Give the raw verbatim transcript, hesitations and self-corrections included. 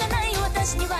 がない私には